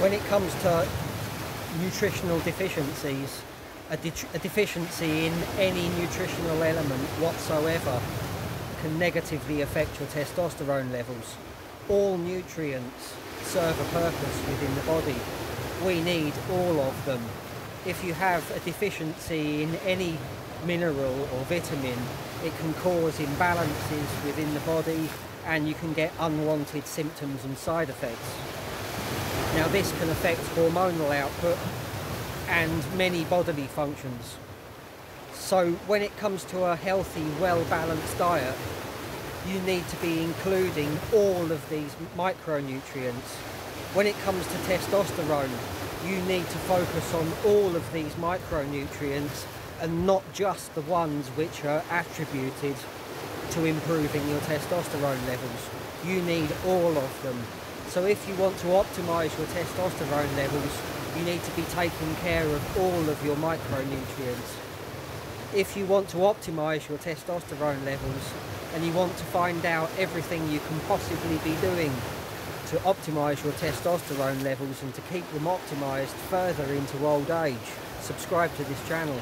When it comes to nutritional deficiencies, a deficiency in any nutritional element whatsoever can negatively affect your testosterone levels. All nutrients serve a purpose within the body. We need all of them. If you have a deficiency in any mineral or vitamin, it can cause imbalances within the body and you can get unwanted symptoms and side effects. Now this can affect hormonal output and many bodily functions. So when it comes to a healthy, well-balanced diet, you need to be including all of these micronutrients. When it comes to testosterone, you need to focus on all of these micronutrients and not just the ones which are attributed to improving your testosterone levels. You need all of them. So if you want to optimize your testosterone levels, you need to be taking care of all of your micronutrients. If you want to optimize your testosterone levels and you want to find out everything you can possibly be doing to optimize your testosterone levels and to keep them optimized further into old age, subscribe to this channel.